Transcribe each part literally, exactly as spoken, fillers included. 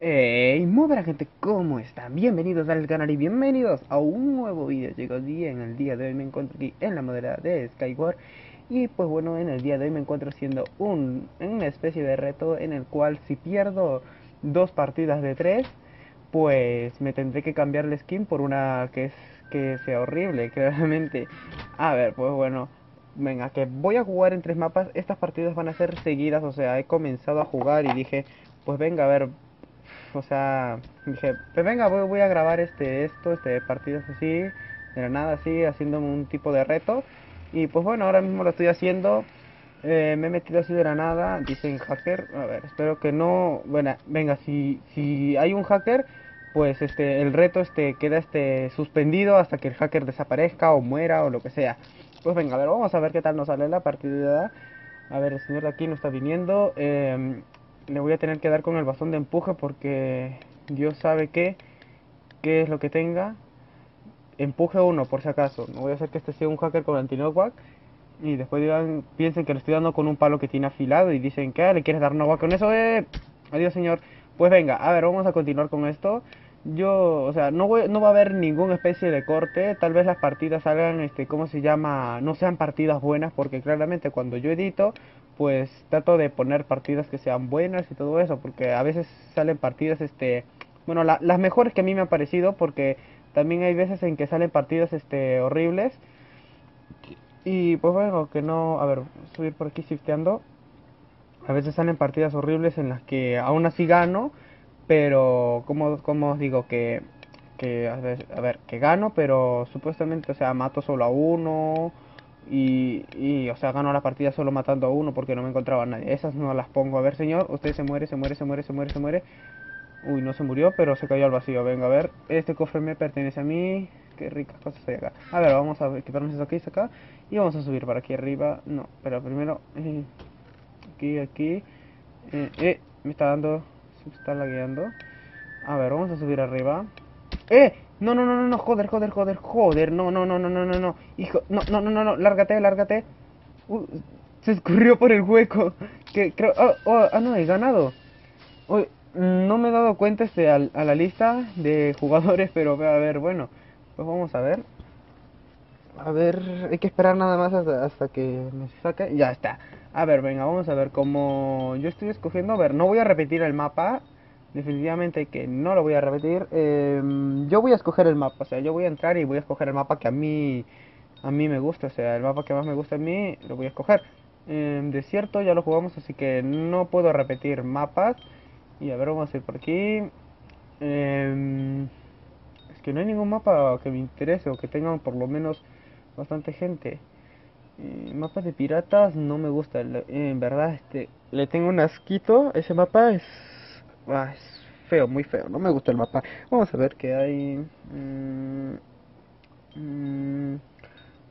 Hey, muy buena gente, ¿cómo están? Bienvenidos al canal y bienvenidos a un nuevo video, chicos. Y en el día de hoy me encuentro aquí en la modera de Skyward. Y pues bueno, en el día de hoy me encuentro haciendo un, una especie de reto en el cual si pierdo dos partidas de tres, pues me tendré que cambiar la skin por una que, es, que sea horrible, claramente. A ver, pues bueno, venga, que voy a jugar en tres mapas. Estas partidas van a ser seguidas, o sea, he comenzado a jugar y dije, pues venga, a ver... O sea, dije, pues venga, voy, voy a grabar este, esto, este, partidas así, de la nada así, haciéndome un tipo de reto. Y pues bueno, ahora mismo lo estoy haciendo, eh, me he metido así de la nada, dicen hacker, a ver, espero que no, bueno, venga, si, si hay un hacker, pues este, el reto este, queda este, suspendido hasta que el hacker desaparezca o muera o lo que sea. Pues venga, a ver, vamos a ver qué tal nos sale la partida. A ver, el señor de aquí no está viniendo, eh... le voy a tener que dar con el bastón de empuje porque Dios sabe qué, qué es lo que tenga. Empuje uno por si acaso. No voy a hacer que este sea un hacker con anti-knockback y después digan, piensen que le estoy dando con un palo que tiene afilado y dicen que le quieres dar knockback con eso. ¡Eh! Adiós, señor. Pues venga, a ver, vamos a continuar con esto. Yo, o sea, no, voy, no va a haber ninguna especie de corte. Tal vez las partidas salgan, este, ¿cómo se llama? No sean partidas buenas porque claramente cuando yo edito, pues trato de poner partidas que sean buenas y todo eso, porque a veces salen partidas, este, bueno, la, las mejores que a mí me han parecido, porque también hay veces en que salen partidas, este, horribles. Y pues bueno, que no, a ver, subir por aquí shifteando. A veces salen partidas horribles en las que aún así gano, pero como, como os digo que, que a, ver, a ver, que gano, pero supuestamente, o sea, mato solo a uno. Y, y, o sea, gano la partida solo matando a uno porque no me encontraba a nadie. Esas no las pongo. A ver, señor, usted se muere, se muere, se muere, se muere, se muere. Uy, no se murió, pero se cayó al vacío. Venga, a ver, este cofre me pertenece a mí. Qué ricas cosas hay acá. A ver, vamos a quitarnos esto aquí, esto acá. Y vamos a subir para aquí arriba. No, pero primero eh, aquí, aquí eh, eh, me está dando, se me está lagueando. A ver, vamos a subir arriba. ¡Eh! No, no, no, no, no, joder, joder, joder, joder, no, no, no, no, no, no, no, hijo, no, no, no, no, no, lárgate, lárgate. Uh, se escurrió por el hueco. Que creo, oh, oh, ah, no, he ganado. Uy, no me he dado cuenta este, a, a la lista de jugadores, pero a ver, bueno, pues vamos a ver. A ver, hay que esperar nada más hasta, hasta que me saque. Ya está. A ver, venga, vamos a ver cómo yo estoy escogiendo. A ver, no voy a repetir el mapa. Definitivamente que no lo voy a repetir. eh, Yo voy a escoger el mapa. O sea, yo voy a entrar y voy a escoger el mapa que a mí A mí me gusta, o sea, el mapa que más me gusta a mí lo voy a escoger. eh, Desierto ya lo jugamos, así que no puedo repetir mapas. Y a ver, vamos a ir por aquí. eh, Es que no hay ningún mapa que me interese o que tengan por lo menos bastante gente. eh, Mapas de piratas no me gusta. eh, En verdad, este, le tengo un asquito. Ese mapa es... Ah, es feo, muy feo, no me gusta el mapa. Vamos a ver qué hay. mm, mm,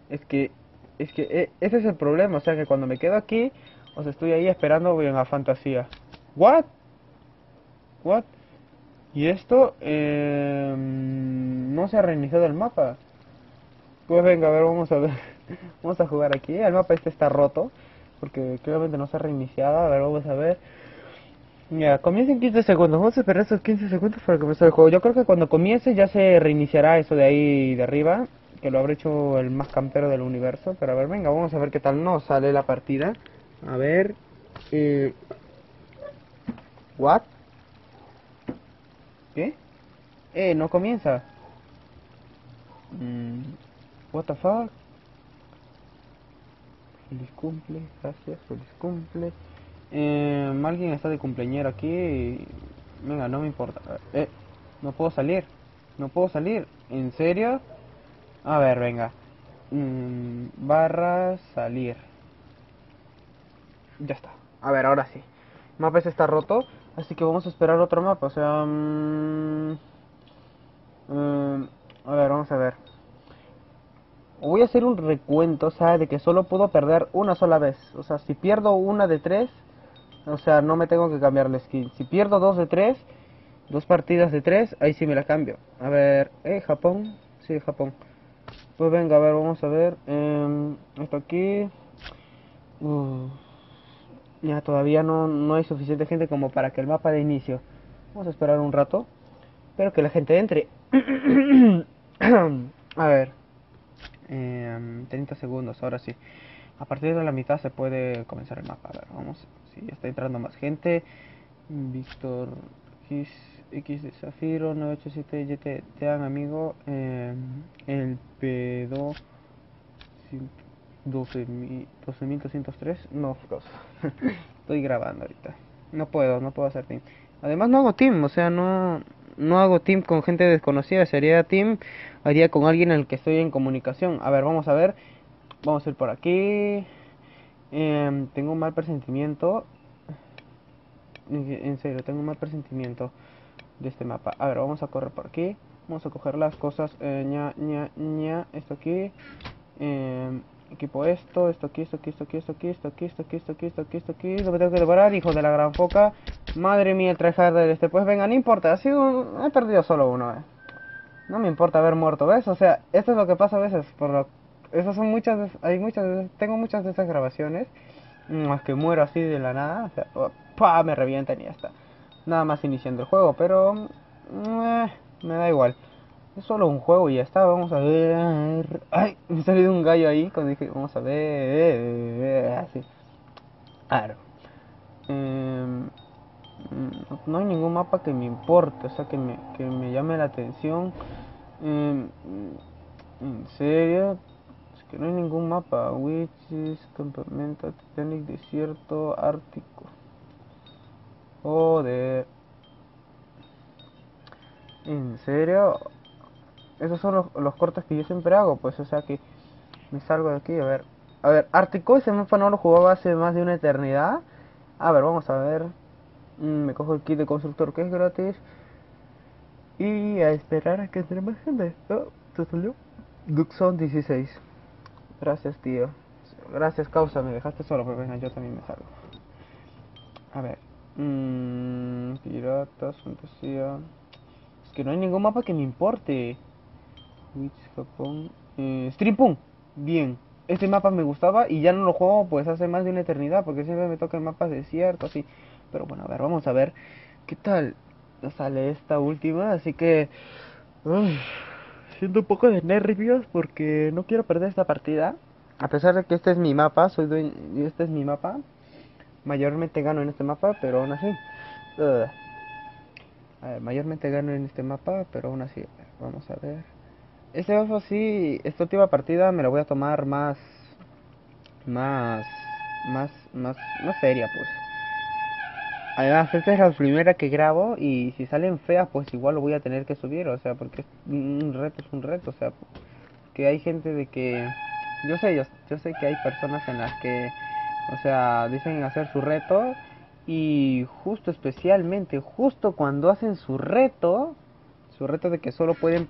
Es que Es que eh, ese es el problema, o sea que cuando me quedo aquí, o sea, estoy ahí esperando. Voy en la fantasía. What? What? Y esto eh, no se ha reiniciado el mapa. Pues venga, a ver, vamos a ver. Vamos a jugar aquí, el mapa este está roto porque claramente no se ha reiniciado. A ver, vamos a ver. Ya, comienza en quince segundos, vamos a esperar esos quince segundos para comenzar el juego. Yo creo que cuando comience ya se reiniciará eso de ahí de arriba, que lo habrá hecho el más campero del universo. Pero a ver, venga, vamos a ver qué tal nos sale la partida. A ver... Eh... ¿What? ¿Qué? Eh, no comienza. mm, What the fuck. Feliz cumple, gracias, feliz cumple. Eh, alguien está de cumpleañero aquí y... Venga, no me importa. Eh, no puedo salir. No puedo salir. ¿En serio? A ver, venga. Mm, barra salir. Ya está. A ver, ahora sí. El mapa ese está roto, así que vamos a esperar otro mapa. O sea... Um, um, a ver, vamos a ver. Voy a hacer un recuento, o sea, de que solo puedo perder una sola vez. O sea, si pierdo una de tres... O sea, no me tengo que cambiar la skin. Si pierdo dos de tres, dos partidas de tres, ahí sí me la cambio. A ver, eh, Japón. Sí, Japón. Pues venga, a ver, vamos a ver. Eh, esto aquí. Uh, ya todavía no, no hay suficiente gente como para que el mapa de inicio. Vamos a esperar un rato. Espero que la gente entre. A ver, eh, treinta segundos, ahora sí. A partir de la mitad se puede comenzar el mapa. A ver, vamos. Si sí, ya está entrando más gente. Víctor X, X de Zafiro nueve ocho siete, Y te, te dan amigo. Eh, el P dos doce mil doscientos tres. No, estoy grabando ahorita. No puedo, no puedo hacer team. Además no hago team, o sea, no, no hago team con gente desconocida. Sería team, haría con alguien en el que estoy en comunicación. A ver, vamos a ver. Vamos a ir por aquí. Eh, tengo un mal presentimiento. En serio, tengo un mal presentimiento de este mapa. A ver, vamos a correr por aquí. Vamos a coger las cosas. Eh, ña, ña, ña. Esto aquí. Eh, equipo esto, esto aquí, esto aquí, esto aquí, esto aquí, esto aquí, esto aquí, esto aquí, esto aquí, esto aquí. Lo que tengo que preparar, hijo de la gran foca. Madre mía, el tryharder este. Pues venga, no importa. Ha sido, he perdido solo uno. Eh. No me importa haber muerto, ¿ves? O sea, esto es lo que pasa a veces por lo que... Esas son muchas, hay muchas, tengo muchas de esas grabaciones, más que muero así de la nada, o sea, pa, me revientan y ya está. Nada más iniciando el juego, pero eh, me da igual. Es solo un juego y ya está. Vamos a ver. Ay, me salió un gallo ahí cuando dije, vamos a ver, así. Claro. Eh, no hay ningún mapa que me importe, o sea, que me, que me llame la atención. Eh, en serio. No hay ningún mapa. Witches, campamento, Titanic, desierto, ártico. Joder. ¿En serio? Esos son los, los cortes que yo siempre hago, pues, o sea que me salgo de aquí, a ver. A ver, ártico, ese mapa no lo jugaba hace más de una eternidad. A ver, vamos a ver. Me cojo el kit de constructor que es gratis. Y a esperar a que entre más gente. Oh, ¿te salió? Duxon dieciséis. Gracias, tío. Gracias, causa. Me dejaste solo, pero venga, yo también me salgo. A ver. Mmm, piratas, fantasía. Es que no hay ningún mapa que me importe. Witch, Japón. Eh, Stripun. Bien. Este mapa me gustaba y ya no lo juego pues hace más de una eternidad. Porque siempre me tocan mapas desiertos, así. Pero bueno, a ver, vamos a ver. ¿Qué tal sale esta última? Así que... Uy. Siento un poco de nervios porque no quiero perder esta partida. A pesar de que este es mi mapa, soy dueño, este es mi mapa. Mayormente gano en este mapa, pero aún así. Uh. A ver, mayormente gano en este mapa, pero aún así. Vamos a ver. Este oso sí, esta última partida me la voy a tomar más, más, más, más, más seria, pues. Además, esta es la primera que grabo y si salen feas, pues igual lo voy a tener que subir, o sea, porque un reto es un reto, o sea, que hay gente de que... Yo sé, yo, yo sé que hay personas en las que, o sea, dicen hacer su reto y justo, especialmente, justo cuando hacen su reto, su reto de que solo pueden,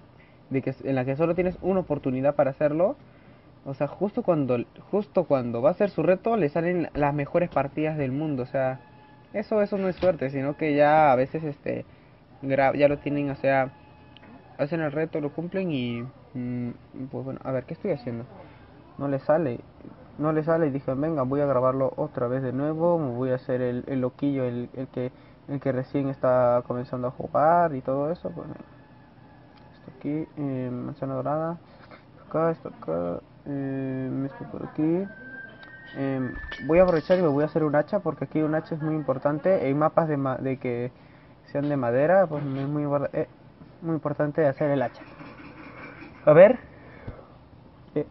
de que en la que solo tienes una oportunidad para hacerlo, o sea, justo cuando, justo cuando va a hacer su reto, le salen las mejores partidas del mundo, o sea... Eso, eso no es suerte, sino que ya a veces este gra ya lo tienen, o sea, hacen el reto, lo cumplen y mmm, pues bueno, a ver, ¿qué estoy haciendo? No le sale, no le sale y dije, venga, voy a grabarlo otra vez de nuevo, me voy a hacer el, el loquillo, el, el que el que recién está comenzando a jugar y todo eso, pues esto aquí, eh, manzana dorada, esto acá, esto acá, eh, esto por aquí. Eh, voy a aprovechar y me voy a hacer un hacha porque aquí un hacha es muy importante. En mapas de, ma de que sean de madera, pues es muy, eh, muy importante hacer el hacha. A ver, eh,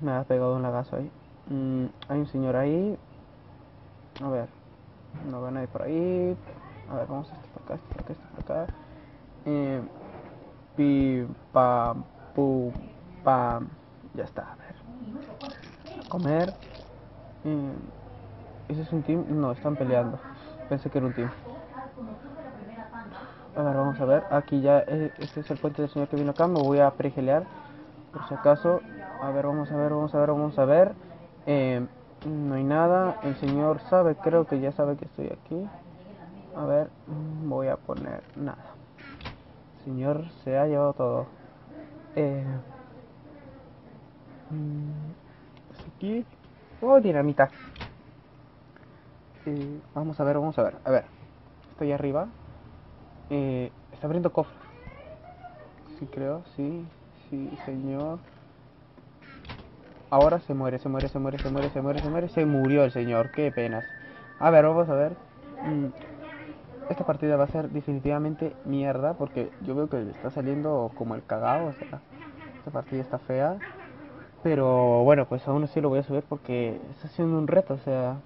me ha pegado un lagazo ahí. Mm, hay un señor ahí. A ver, no van a ir por ahí. A ver, vamos a este por acá, este por acá, este por acá. Eh, pi, pam, pum, pam. Ya está, a ver. A comer. ¿Ese es un team? No, están peleando. Pensé que era un team. A ver, vamos a ver. Aquí ya, este es el puente del señor que vino acá. Me voy a pregelear, por si acaso. A ver, vamos a ver, vamos a ver, vamos a ver. eh, No hay nada. El señor sabe, creo que ya sabe que estoy aquí. A ver, voy a poner nada. El señor se ha llevado todo. eh, Aquí. Oh, dinamita. Eh, vamos a ver, vamos a ver. A ver. Estoy arriba. Eh, está abriendo cofres. Sí, creo, sí, sí, señor. Ahora se muere, se muere, se muere, se muere, se muere, se muere. Se murió el señor, qué penas. A ver, vamos a ver. Esta partida va a ser definitivamente mierda, porque yo veo que le está saliendo como el cagao, o sea, esta partida está fea. Pero bueno, pues aún así lo voy a subir porque está haciendo un reto, o sea...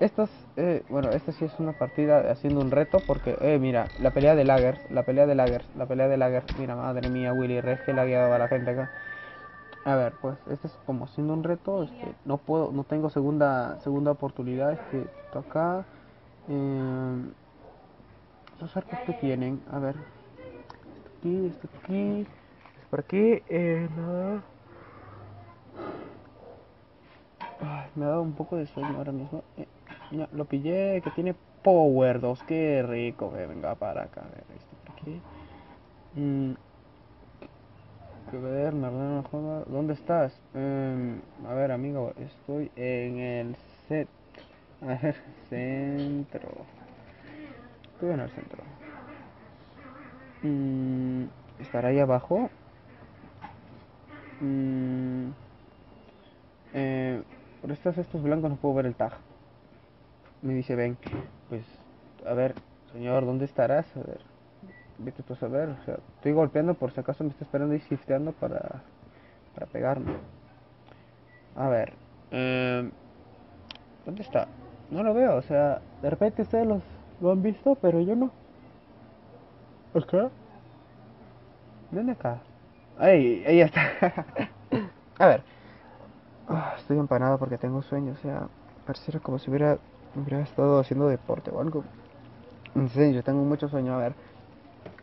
Estas, eh, bueno, esta sí es una partida haciendo un reto porque, eh, mira, la pelea de lagers, la pelea de lagers, la pelea de lagers, mira, madre mía, Willyrex, que lagueaba a la gente acá. A ver, pues, este es como haciendo un reto, este, no puedo, no tengo segunda, segunda oportunidad, este, toca, eh, los arcos que tienen, a ver, este aquí, este aquí, este por aquí, eh, nada. Ay, me ha dado un poco de sueño ahora mismo. Eh. Mira, lo pillé, que tiene Power dos, qué rico, eh, venga para acá, a ver, este por aquí. Mm. Que ver, me no joda. ¿Dónde estás? Um, a ver, amigo, estoy en el set. A ver, centro. Estoy en el centro. Mm, ¿Estará ahí abajo? Mm, eh, por estos, estos blancos no puedo ver el tag. Me dice, ven, pues, a ver, señor, ¿dónde estarás? A ver, vete tú a saber, o sea, estoy golpeando por si acaso me está esperando y shifteando para, para pegarme. A ver, eh, ¿dónde está? No lo veo, o sea, de repente ustedes los, lo han visto, pero yo no. ¿Por qué? ¿Dónde acá? Ahí, ahí está. A ver, oh, estoy empanado porque tengo sueño, o sea, pareciera como si hubiera... Hubiera estado haciendo deporte o algo. En serio, yo tengo mucho sueño. A ver,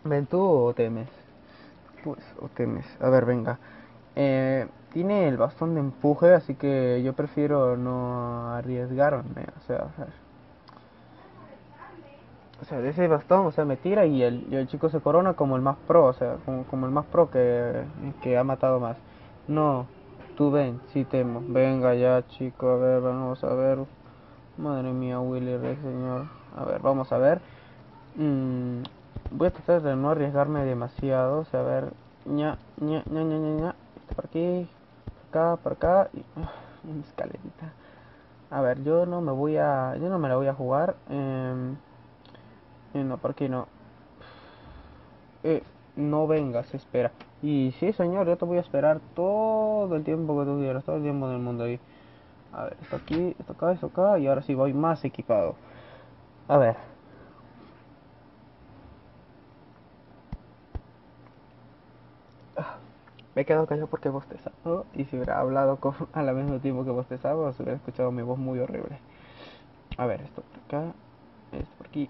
¿ven tú o temes? Pues, o temes. A ver, venga. Eh, tiene el bastón de empuje, así que yo prefiero no arriesgarme. O sea, a ver. O sea, de ese bastón, o sea, me tira y el, y el chico se corona como el más pro, o sea, como, como el más pro que, que ha matado más. No, tú ven, sí temo. Venga ya, chico, a ver, vamos a ver. Madre mía, Willyrex, señor. A ver, vamos a ver. Mm, voy a tratar de no arriesgarme demasiado. O sea, a ver. Ña, ña, ña, ña, ña, ña. Este por aquí, por acá, por acá. Y uh, una escalerita. A ver, yo no me voy a... Yo no me la voy a jugar. Eh, no, por aquí no. Eh, no vengas, espera. Y sí, señor, yo te voy a esperar todo el tiempo que tú quieras. Todo el tiempo del mundo ahí. A ver, esto aquí, esto acá, esto acá. Y ahora sí voy más equipado. A ver. Me he quedado callado porque bostezado. Y si hubiera hablado con, a la mismo tiempo que bostezaba, se hubiera escuchado mi voz muy horrible. A ver, esto por acá. Esto por aquí.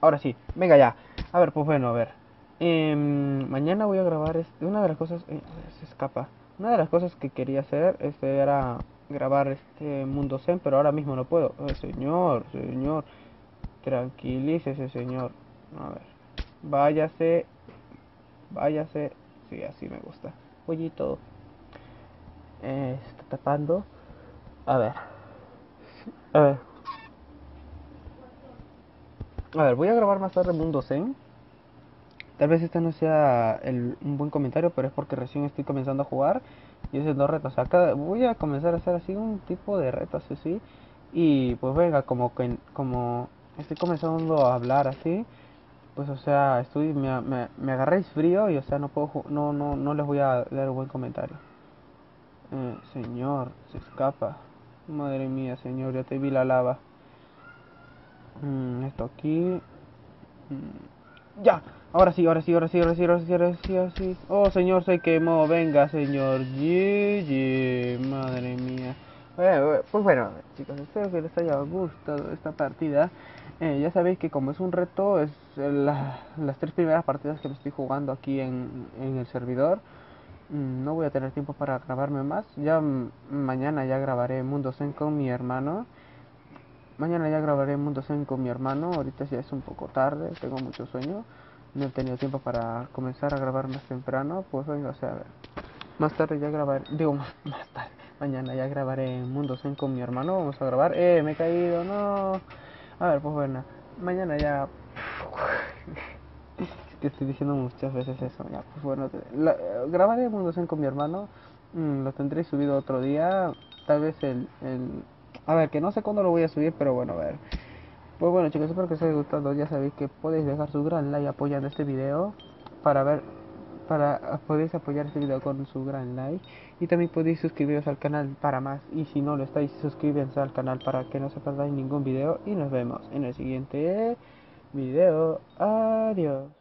Ahora sí, venga ya. A ver, pues bueno, a ver. Eh, mañana voy a grabar este, una de las cosas... Eh, se escapa. Una de las cosas que quería hacer este era... grabar este Mundo Zen, pero ahora mismo no puedo. Oh, señor, señor, tranquilícese, señor. A ver, váyase, váyase. Sí, así me gusta. Oye, todo eh, se está tapando. A ver, a ver, a ver, voy a grabar más tarde Mundo Zen. Tal vez este no sea el, un buen comentario, pero es porque recién estoy comenzando a jugar. Y haciendo retos, acá voy a comenzar a hacer así un tipo de retos así. Y pues venga, como que como estoy comenzando a hablar así, pues o sea, estoy me, me, me agarréis frío y o sea, no puedo no no no les voy a dar un buen comentario. Eh, señor, se escapa. Madre mía, señor, ya te vi la lava. Mm, esto aquí. Mm, ya. Ahora sí, ahora sí, ahora sí, ahora sí, ahora sí, ahora sí, ahora sí. Oh, señor, se quemó. Venga, señor. G G. Madre mía. Bueno, pues bueno, chicos, espero que les haya gustado esta partida. Eh, ya sabéis que como es un reto, es la, las tres primeras partidas que me estoy jugando aquí en, en el servidor. No voy a tener tiempo para grabarme más. Ya mañana ya grabaré Mundo Zen con mi hermano. Mañana ya grabaré Mundo Zen con mi hermano. Ahorita ya es un poco tarde, tengo mucho sueño. No he tenido tiempo para comenzar a grabar más temprano. Pues venga, o sea, a ver. Más tarde ya grabaré. Digo, más, más tarde. Mañana ya grabaré Mundo Zen con mi hermano. Vamos a grabar. Eh, me he caído, no. A ver, pues bueno. Mañana ya. te estoy diciendo muchas veces eso. Ya, pues bueno, la, grabaré Mundo Zen con mi hermano. Mm, lo tendré subido otro día. Tal vez el, el... A ver, que no sé cuándo lo voy a subir, pero bueno, a ver. Pues bueno, chicos, espero que os haya gustado. Ya sabéis que podéis dejar su gran like apoyando este video. Para ver... Para... Podéis apoyar este video con su gran like. Y también podéis suscribiros al canal para más. Y si no lo estáis, suscríbanse al canal para que no se perdáis ningún video. Y nos vemos en el siguiente video. Adiós.